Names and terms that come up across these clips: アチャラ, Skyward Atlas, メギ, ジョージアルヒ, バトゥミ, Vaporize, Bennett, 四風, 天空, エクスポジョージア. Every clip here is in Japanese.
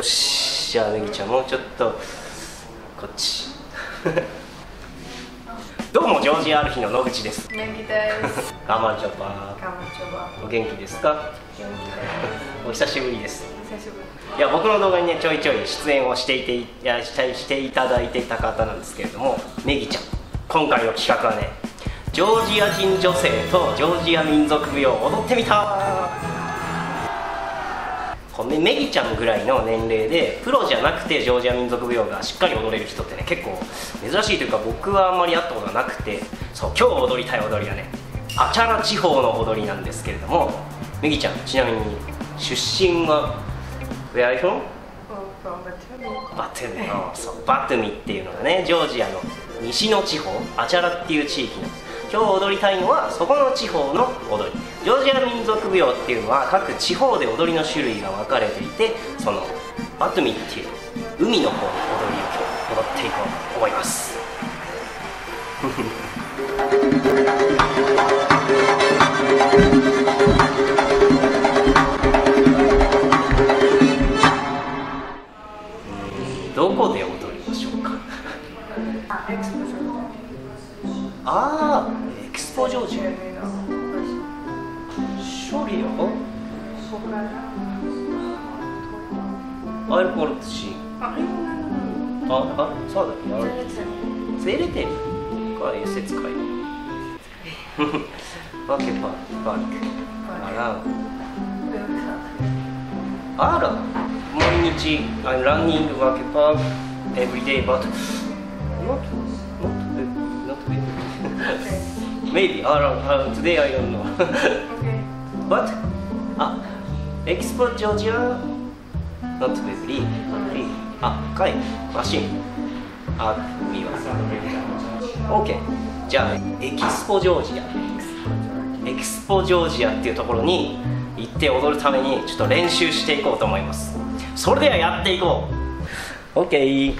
よし、じゃあめぐちゃんもうちょっとこっちどうも、ジョージアルヒの野口です。元気です。ガマンチョバー。ガマンチョバー。お元気ですか？元気です。お久しぶりです。久しぶり。いや、僕の動画にね、ちょいちょい出演をしていただいてた方なんですけれども、めぎちゃん、今回の企画はね、ジョージア人女性とジョージア民族舞踊を踊ってみた。めぎちゃんぐらいの年齢でプロじゃなくてジョージア民族舞踊がしっかり踊れる人ってね、結構珍しいというか、僕はあんまり会ったことがなくて、そう、今日踊りたい踊りはね、アチャラ地方の踊りなんですけれども、めぎちゃん、ちなみに出身は Where are you from? バトゥミ。そう、バトゥミっていうのがね、ジョージアの西の地方、アチャラっていう地域なんです。今日踊りたいのはそこの地方の踊り。ジョージア民族舞踊っていうのは各地方で踊りの種類が分かれていて、そのバトゥミっていう海の方の踊りを今日踊っていこうと思いますどこで踊りましょうかああ、エクスポジョージュ。ショリオ。アルコールとシー。あ、そうだっけ。ゼレテル。か、え、節会。バケパ、バケ。アラウ。アラ。毎日、ランニング、バケパ。エブリデイ、バト。Maybe around today I don't know. Okay. But Expo Georgia, not really. Kai machine. Miwa. Okay. じゃあエキスポジョージアっていうところに行って踊るためにちょっと練習していこうと思います。それではやっていこう。Okay。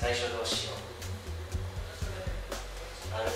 最初どうしよう。歩く。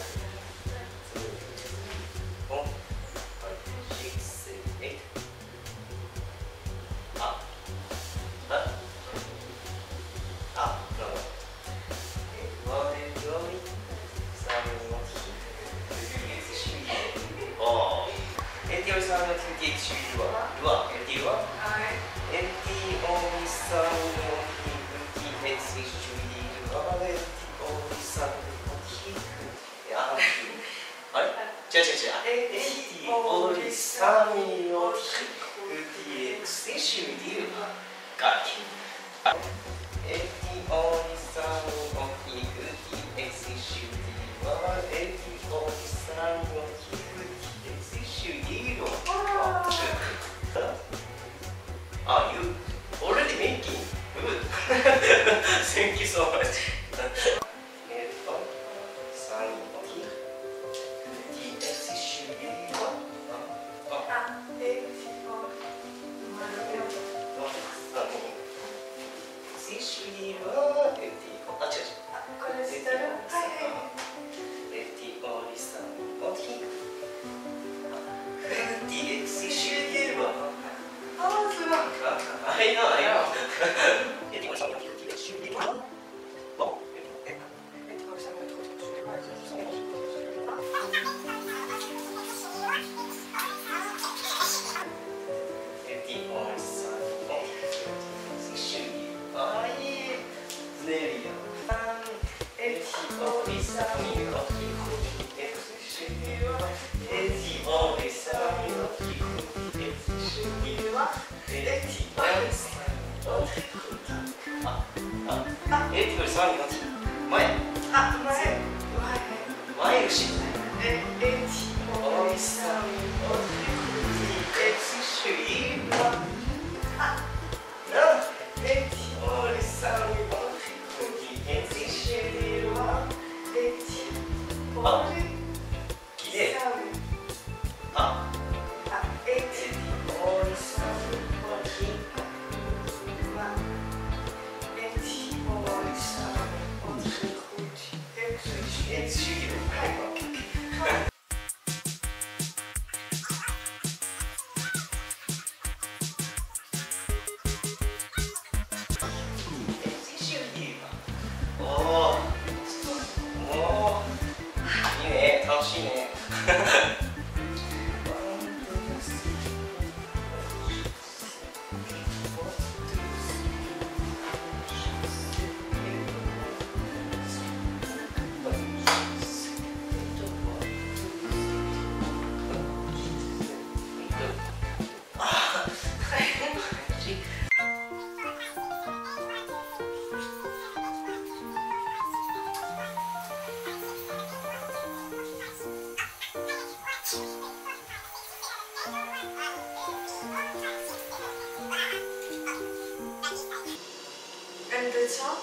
this one.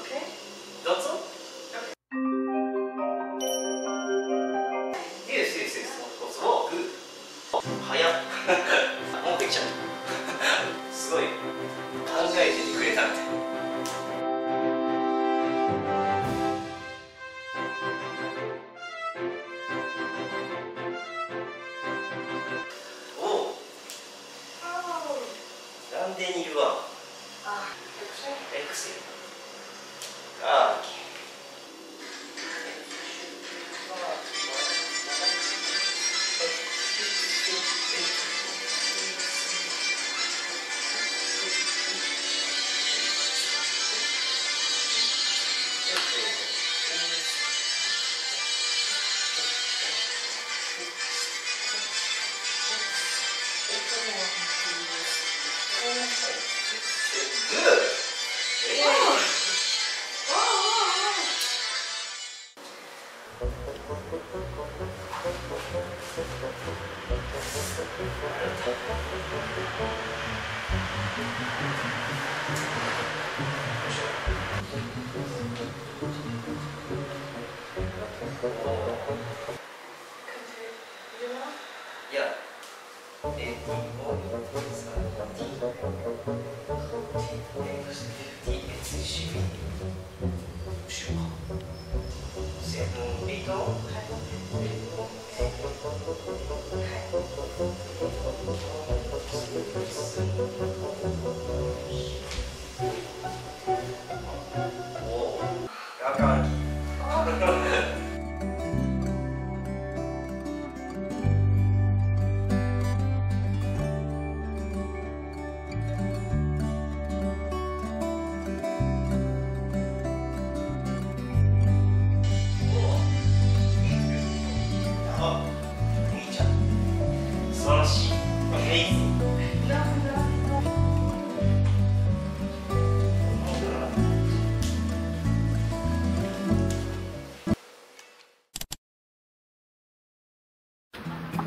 Okay. That's all. Okay. Yes, yes, yes. It's more good. Haya. More picture. すごい考えてくれたみたいな。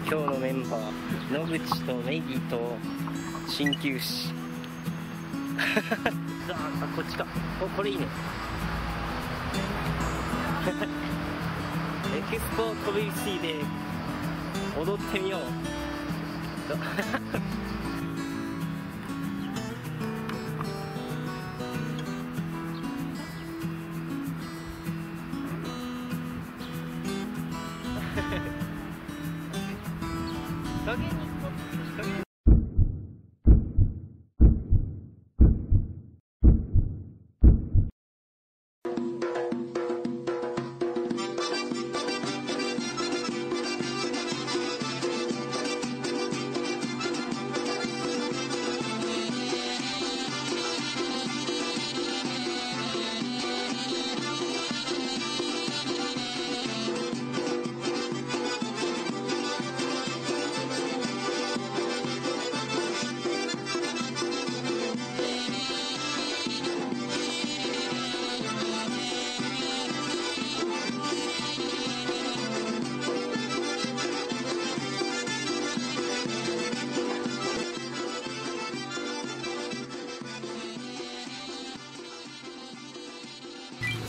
今日のメンバー、野口とメギと鍼灸師。あ、こっちか。お、これいいね。エキスポコミュニティで踊ってみよう。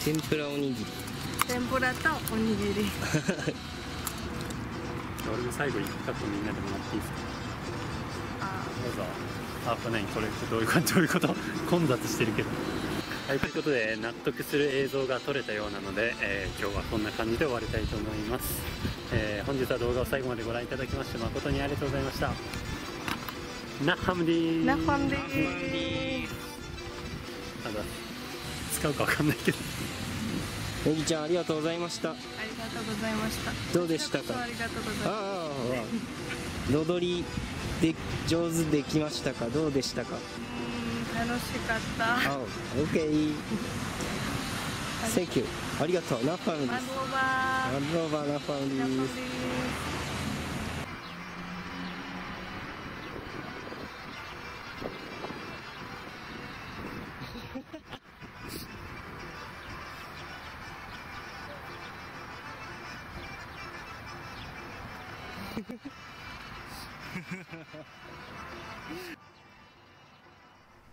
天ぷらおにぎり。天ぷらとおにぎり。俺も最後にカップみんなでもらっていいですか。どうぞ。あ、これどういうことどういうこと？混雑してるけど。はい、ということで納得する映像が撮れたようなので、今日はこんな感じで終わりたいと思います。本日は動画を最後までご覧いただきまして誠にありがとうございました。ナハムディー。ナハムディー。あざ。使うかわかんないけど。メギちゃんありがとうございました。ありがとうございました。どうでしたか。ありがとうございました。ああ、ロドリで上手できましたか。どうでしたか。楽しかった。あ、オッケー。センキュー。ありがとう。ナファンです。アンドーバーナファンです。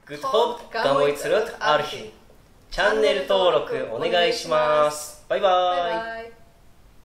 Good hope, come with us, Archie. チャンネル登録お願いします。バイバーイ。